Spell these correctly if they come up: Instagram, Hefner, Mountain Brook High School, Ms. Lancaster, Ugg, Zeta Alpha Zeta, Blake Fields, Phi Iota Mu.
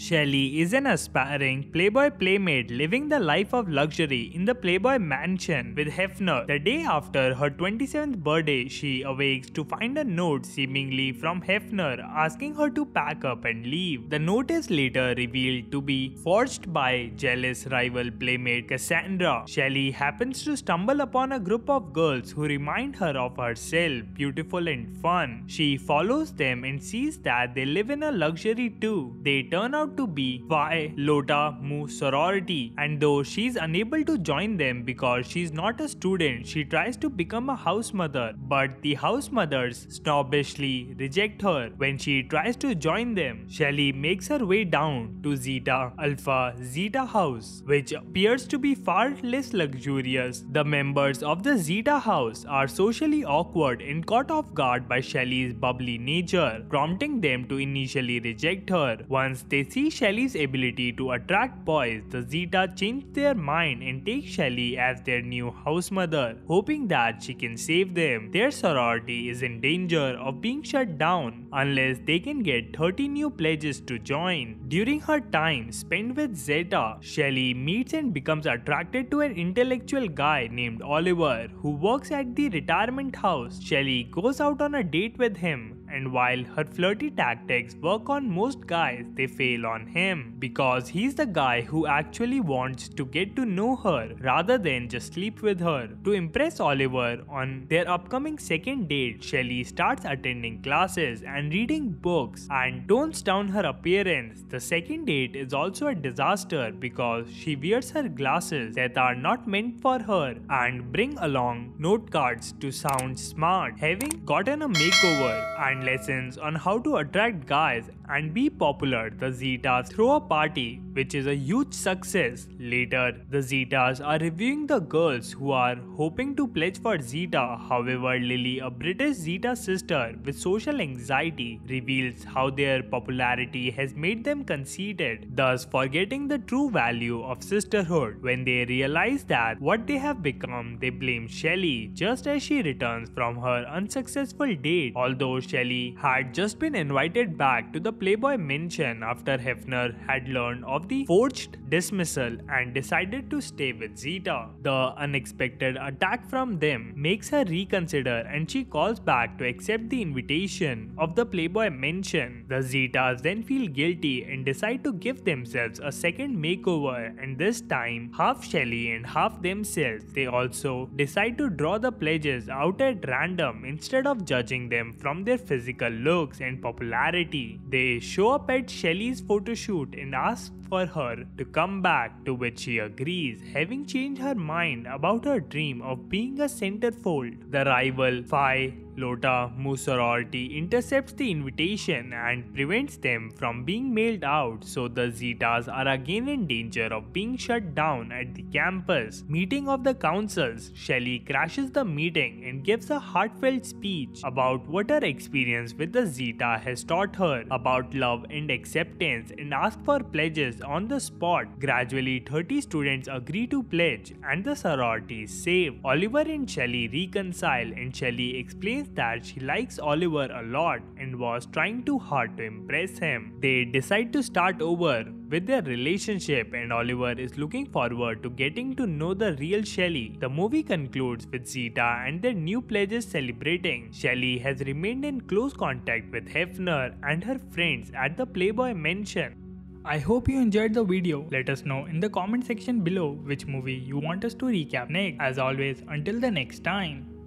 Shelley is an aspiring Playboy playmate living the life of luxury in the Playboy mansion with Hefner. The day after her 27th birthday, she awakes to find a note seemingly from Hefner asking her to pack up and leave. The note is later revealed to be forged by jealous rival playmate Cassandra. Shelley happens to stumble upon a group of girls who remind her of herself, beautiful and fun. She follows them and sees that they live in a luxury too. They turn out to be Phi Iota Mu sorority, and though she's unable to join them because she's not a student, she tries to become a house mother, but the house mothers snobbishly reject her when she tries to join them. Shelley makes her way down to Zeta Alpha Zeta house, which appears to be far less luxurious. The members of the Zeta house are socially awkward and caught off guard by Shelley's bubbly nature, prompting them to initially reject her. Once they see Shelley's ability to attract boys, the Zeta change their mind and take Shelley as their new house mother, hoping that she can save them. Their sorority is in danger of being shut down unless they can get 30 new pledges to join. During her time spent with Zeta, Shelley meets and becomes attracted to an intellectual guy named Oliver who works at the retirement house. Shelley goes out on a date with him, and while her flirty tactics work on most guys, they fail on him because he's the guy who actually wants to get to know her rather than just sleep with her. To impress Oliver on their upcoming second date, Shelley starts attending classes and reading books and tones down her appearance. The second date is also a disaster because she wears her glasses that are not meant for her and bring along note cards to sound smart, having gotten a makeover and lessons on how to attract guys and be popular. The Zetas throw a party, which is a huge success. Later, the Zetas are reviewing the girls who are hoping to pledge for Zeta. However, Lily, a British Zeta sister with social anxiety, reveals how their popularity has made them conceited, thus forgetting the true value of sisterhood. When they realize that what they have become, they blame Shelley just as she returns from her unsuccessful date. Although Shelley had just been invited back to the Playboy mansion after Hefner had learned of the forged dismissal and decided to stay with Zeta. The unexpected attack from them makes her reconsider, and she calls back to accept the invitation of the Playboy mansion. The Zetas then feel guilty and decide to give themselves a second makeover, and this time half Shelley and half themselves. They also decide to draw the pledges out at random instead of judging them from their physical looks and popularity. They show up at Shelley's photoshoot and ask for her to come back, to which she agrees, having changed her mind about her dream of being a centerfold. The rival Phi Iota Mu sorority intercepts the invitation and prevents them from being mailed out, so the Zetas are again in danger of being shut down at the campus meeting of the councils. Shelley crashes the meeting and gives a heartfelt speech about what her experience with the Zeta has taught her about love and acceptance, and asks for pledges on the spot. Gradually, 30 students agree to pledge and the sorority is saved. Oliver and Shelley reconcile, and Shelley explains that she likes Oliver a lot and was trying too hard to impress him. They decide to start over with their relationship, and Oliver is looking forward to getting to know the real Shelley. The movie concludes with Zeta and their new pledges celebrating. Shelley has remained in close contact with Hefner and her friends at the Playboy mansion. I hope you enjoyed the video. Let us know in the comment section below which movie you want us to recap next. As always, until the next time.